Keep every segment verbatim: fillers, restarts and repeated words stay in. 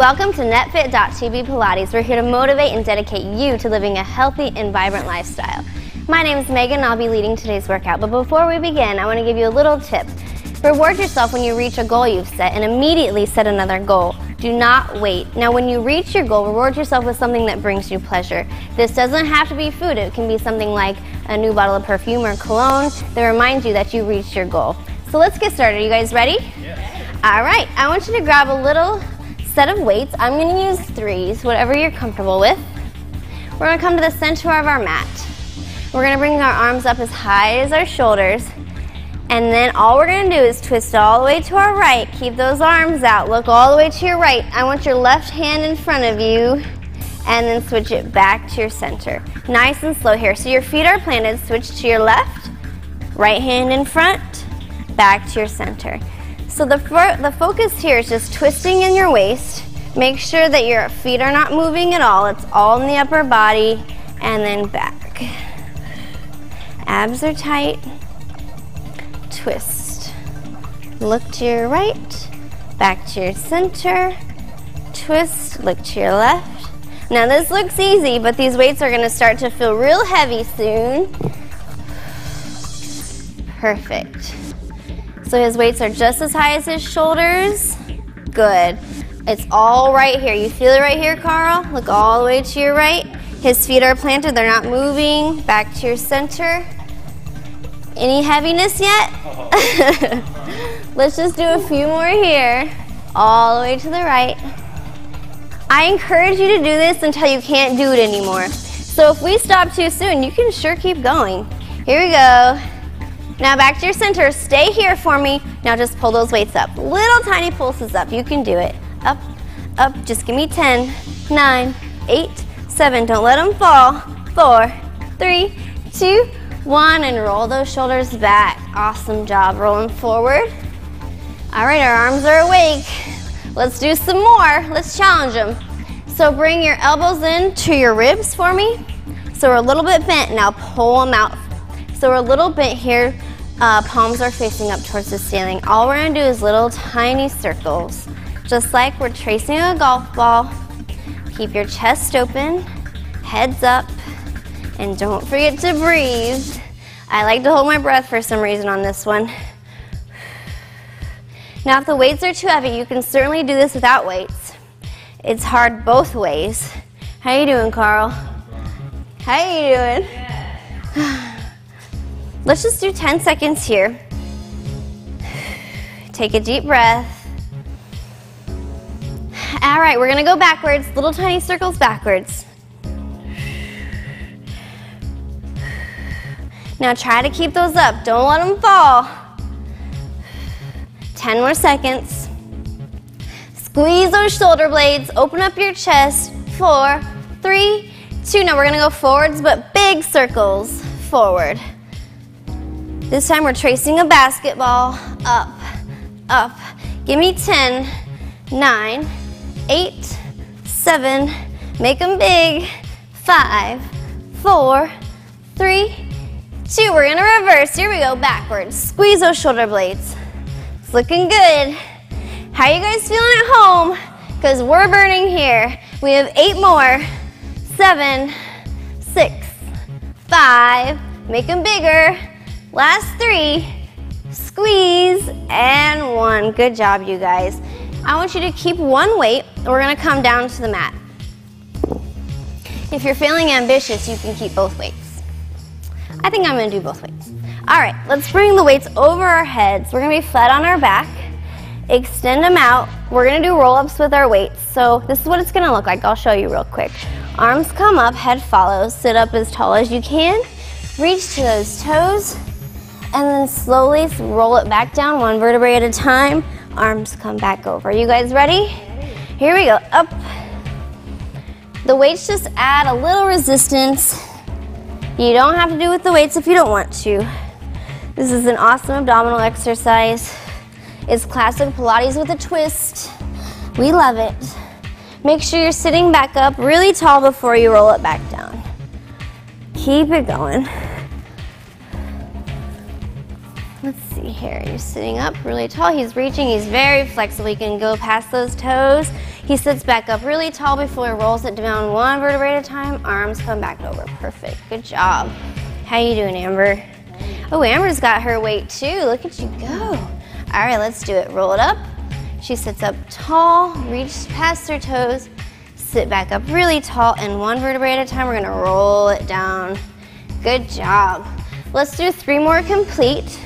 Welcome to NetFit dot T V Pilates. We're here to motivate and dedicate you to living a healthy and vibrant lifestyle. My name is Megan and I'll be leading today's workout, but before we begin, I want to give you a little tip. Reward yourself when you reach a goal you've set and immediately set another goal. Do not wait. Now when you reach your goal, reward yourself with something that brings you pleasure. This doesn't have to be food. It can be something like a new bottle of perfume or cologne that reminds you that you reached your goal. So let's get started. Are you guys ready? Yes. All right. I want you to grab a little set of weights. I'm going to use threes, whatever you're comfortable with. We're going to come to the center of our mat. We're going to bring our arms up as high as our shoulders. And then all we're going to do is twist all the way to our right. Keep those arms out. Look all the way to your right. I want your left hand in front of you. And then switch it back to your center. Nice and slow here. So your feet are planted. Switch to your left. Right hand in front. Back to your center. So the, the focus here is just twisting in your waist. Make sure that your feet are not moving at all. It's all in the upper body. And then back. Abs are tight. Twist. Look to your right. Back to your center. Twist. Look to your left. Now this looks easy, but these weights are going to start to feel real heavy soon. Perfect. So his weights are just as high as his shoulders. Good. It's all right here. You feel it right here, Carl? Look all the way to your right. His feet are planted. They're not moving. Back to your center. Any heaviness yet? Let's just do a few more here. All the way to the right. I encourage you to do this until you can't do it anymore. So if we stop too soon, you can sure keep going. Here we go. Now back to your center. Stay here for me. Now just pull those weights up. Little tiny pulses up. You can do it. Up, up. Just give me ten, nine, eight, seven. Don't let them fall. four, three, two, one, and roll those shoulders back. Awesome job. Rolling forward. All right, our arms are awake. Let's do some more. Let's challenge them. So bring your elbows in to your ribs for me. So we're a little bit bent. Now pull them out. So we're a little bit here. Uh, palms are facing up towards the ceiling. All we're going to do is little tiny circles. Just like we're tracing a golf ball. Keep your chest open. Heads up. And don't forget to breathe. I like to hold my breath for some reason on this one. Now if the weights are too heavy, you can certainly do this without weights. It's hard both ways. How you doing, Carl? How you doing? Let's just do ten seconds here. Take a deep breath. All right, we're gonna go backwards, little tiny circles backwards. Now try to keep those up. Don't let them fall. ten more seconds. Squeeze those shoulder blades. Open up your chest. Four, three, two. Now we're going to go forwards, but big circles forward. This time we're tracing a basketball. Up, up. Give me ten, nine, eight, seven. Make them big. five, four, three, two, we're gonna reverse. Here we go, backwards. Squeeze those shoulder blades. It's looking good. How are you guys feeling at home? Because we're burning here. We have eight more. Seven, six, five. Make them bigger. Last three. Squeeze and one. Good job, you guys. I want you to keep one weight. We're gonna come down to the mat. If you're feeling ambitious, you can keep both weights. I think I'm going to do both weights. All right, let's bring the weights over our heads. We're going to be flat on our back. Extend them out. We're going to do roll-ups with our weights. So this is what it's going to look like. I'll show you real quick. Arms come up, head follows. Sit up as tall as you can. Reach to those toes. And then slowly roll it back down, one vertebrae at a time. Arms come back over. You guys ready? Here we go. Up. The weights just add a little resistance. You don't have to do with the weights if you don't want to. This is an awesome abdominal exercise. It's classic Pilates with a twist. We love it. Make sure you're sitting back up really tall before you roll it back down. Keep it going. Let's see here, he's sitting up really tall, he's reaching, he's very flexible, he can go past those toes. He sits back up really tall before he rolls it down one vertebrae at a time, arms come back over, perfect, good job. How you doing, Amber? Oh, Amber's got her weight too, look at you go. All right, let's do it, roll it up. She sits up tall, reach past her toes, sit back up really tall, and one vertebrae at a time, we're gonna roll it down. Good job. Let's do three more complete.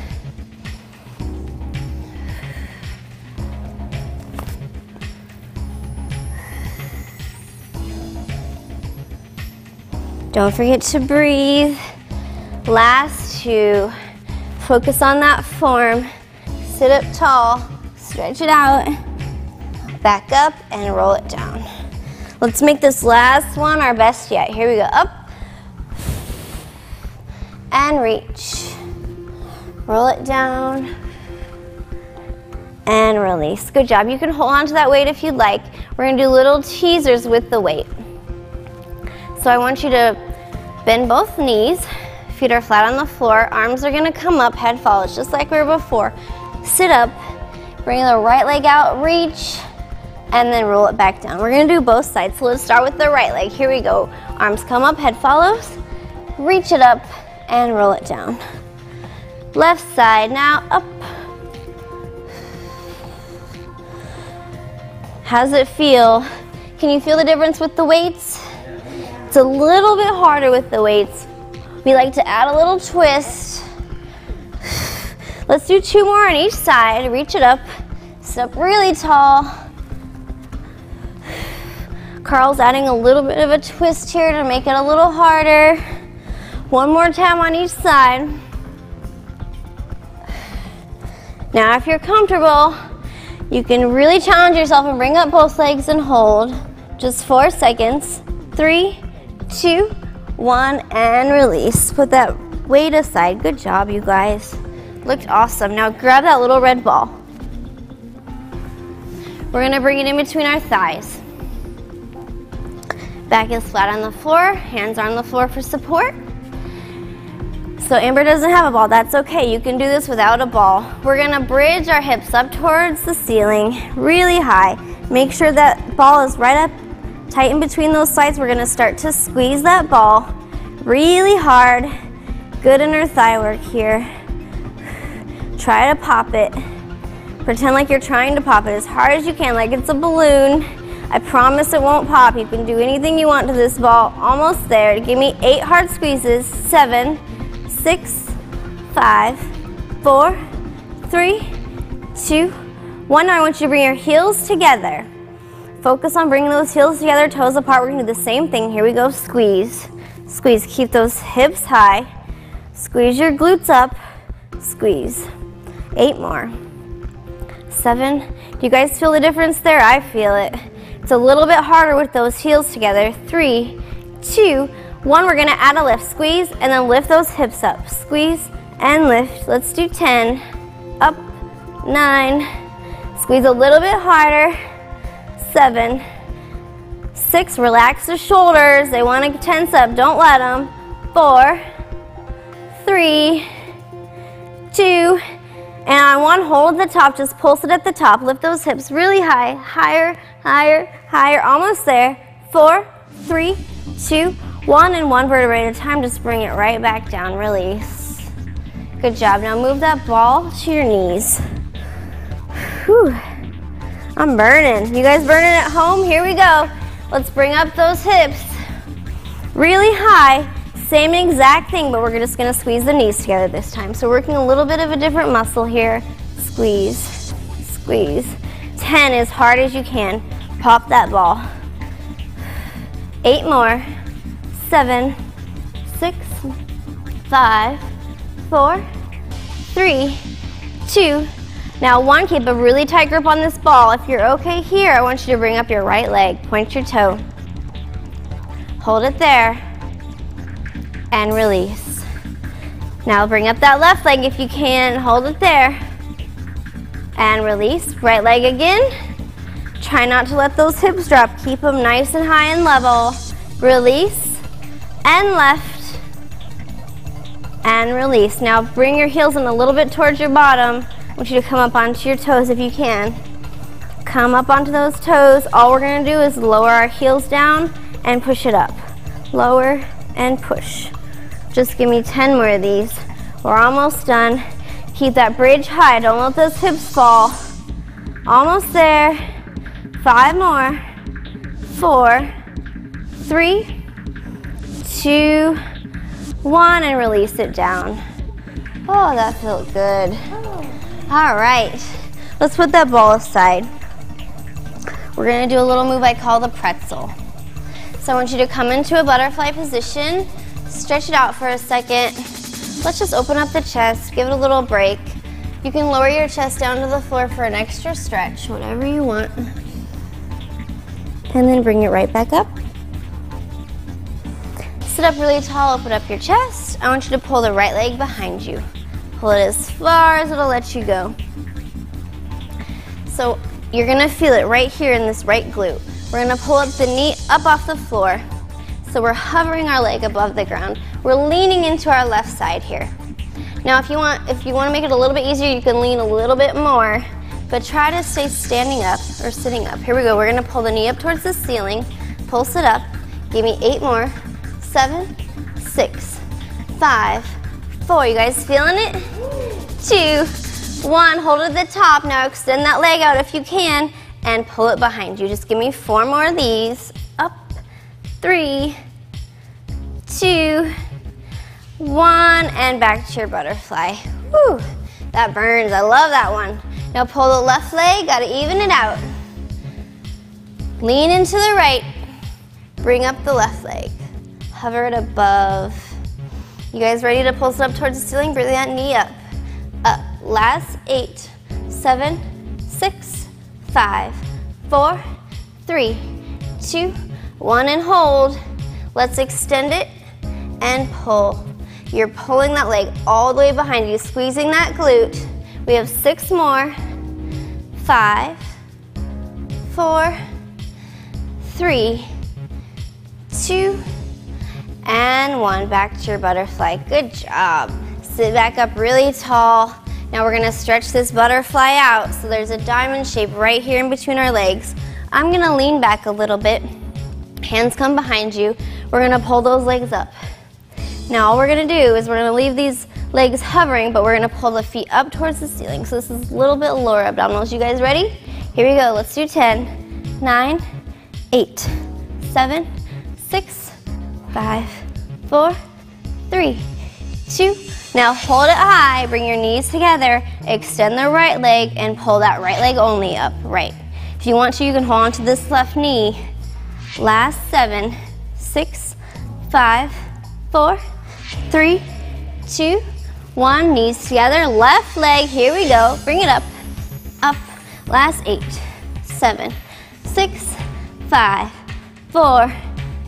Don't forget to breathe. Last two. Focus on that form. Sit up tall, stretch it out, back up and roll it down. Let's make this last one our best yet. Here we go, up and reach. Roll it down and release. Good job, you can hold on to that weight if you'd like. We're gonna do little teasers with the weight. So I want you to bend both knees, feet are flat on the floor, arms are gonna come up, head follows, just like we were before. Sit up, bring the right leg out, reach, and then roll it back down. We're gonna do both sides, so let's start with the right leg. Here we go, arms come up, head follows, reach it up, and roll it down. Left side, now up. How does it feel? Can you feel the difference with the weights? It's a little bit harder with the weights. We like to add a little twist. Let's do two more on each side. Reach it up, sit up really tall. Carl's adding a little bit of a twist here to make it a little harder. One more time on each side. Now if you're comfortable, you can really challenge yourself and bring up both legs and hold. Just four seconds, three, two, one, and release. Put that weight aside. Good job, you guys. Looked awesome. Now grab that little red ball. We're gonna bring it in between our thighs. Back is flat on the floor, hands are on the floor for support. So Amber doesn't have a ball, that's okay. You can do this without a ball. We're gonna bridge our hips up towards the ceiling, really high. Make sure that ball is right up tight in between those sides. We're gonna start to squeeze that ball really hard. Good inner thigh work here. Try to pop it. Pretend like you're trying to pop it as hard as you can, like it's a balloon. I promise it won't pop. You can do anything you want to this ball. Almost there. Give me eight hard squeezes. Seven, six, five, four, three, two, one. Now I want you to bring your heels together. Focus on bringing those heels together, toes apart. We're gonna do the same thing. Here we go, squeeze. Squeeze, keep those hips high. Squeeze your glutes up, squeeze. Eight more, seven. Do you guys feel the difference there? I feel it. It's a little bit harder with those heels together. Three, two, one. We're gonna add a lift. Squeeze and then lift those hips up. Squeeze and lift. Let's do ten, up, nine. Squeeze a little bit harder. Seven, six, relax the shoulders. They wanna tense up, don't let them. Four, three, two, and on one, hold the top, just pulse it at the top. Lift those hips really high, higher, higher, higher, almost there. Four, three, two, one, and one vertebrae at a time, just bring it right back down, release. Good job, now move that ball to your knees. Whew. I'm burning. You guys burning at home? Here we go. Let's bring up those hips really high. Same exact thing, but we're just gonna squeeze the knees together this time. So working a little bit of a different muscle here. Squeeze, squeeze. ten as hard as you can. Pop that ball. Eight more. Seven, six, five, four, three, two. Now one, keep a really tight grip on this ball. If you're okay here, I want you to bring up your right leg, point your toe. Hold it there, and release. Now bring up that left leg if you can, hold it there, and release. Right leg again. Try not to let those hips drop, keep them nice and high and level. Release, and left, and release. Now bring your heels in a little bit towards your bottom. I want you to come up onto your toes if you can. Come up onto those toes. All we're going to do is lower our heels down and push it up. Lower and push. Just give me ten more of these. We're almost done. Keep that bridge high. Don't let those hips fall. Almost there. Five more. Four, three, two, one, and release it down. Oh, that felt good. All right, let's put that ball aside. We're gonna do a little move I call the pretzel. So I want you to come into a butterfly position, stretch it out for a second. Let's just open up the chest, give it a little break. You can lower your chest down to the floor for an extra stretch, whatever you want. And then bring it right back up. Sit up really tall, open up your chest. I want you to pull the right leg behind you. Pull it as far as it'll let you go. So you're gonna feel it right here in this right glute. We're gonna pull up the knee up off the floor. So we're hovering our leg above the ground. We're leaning into our left side here. Now if you want, if you wanna make it a little bit easier, you can lean a little bit more, but try to stay standing up or sitting up. Here we go, we're gonna pull the knee up towards the ceiling, pulse it up, give me eight more. Seven, six, five, four. You guys feeling it? Two, one. Hold it at the top. Now extend that leg out if you can and pull it behind you. Just give me four more of these. Up, three, two, one, and back to your butterfly. Woo, that burns. I love that one. Now pull the left leg. Gotta even it out. Lean into the right. Bring up the left leg. Hover it above. You guys ready to pulse it up towards the ceiling? Bring that knee up. Up. Last eight, seven, six, five, four, three, two, one, and hold. Let's extend it and pull. You're pulling that leg all the way behind you, squeezing that glute. We have six more. Five, four, three, two, and one. Back to your butterfly. Good job. Sit back up really tall. Now we're going to stretch this butterfly out. So there's a diamond shape right here in between our legs. I'm going to lean back a little bit. Hands come behind you. We're going to pull those legs up. Now all we're going to do is we're going to leave these legs hovering, but we're going to pull the feet up towards the ceiling. So this is a little bit lower abdominals. You guys ready? Here we go. Let's do ten, nine, eight, seven, six, five, four, three, two. Now hold it high, bring your knees together, extend the right leg, and pull that right leg only up, right. If you want to, you can hold on to this left knee. Last seven, six, five, four, three, two, one. Knees together, left leg, here we go. Bring it up, up. Last eight, seven, six, five, four,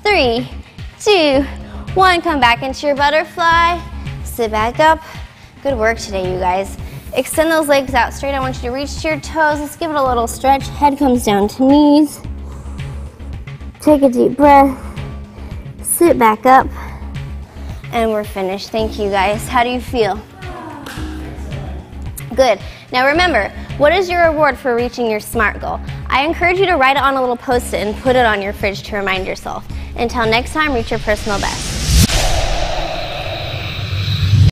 three, two, one, come back into your butterfly. Sit back up. Good work today, you guys. Extend those legs out straight. I want you to reach to your toes. Let's give it a little stretch. Head comes down to knees. Take a deep breath. Sit back up. And we're finished. Thank you, guys. How do you feel? Good. Now remember, what is your reward for reaching your SMART goal? I encourage you to write it on a little post-it and put it on your fridge to remind yourself. Until next time, reach your personal best.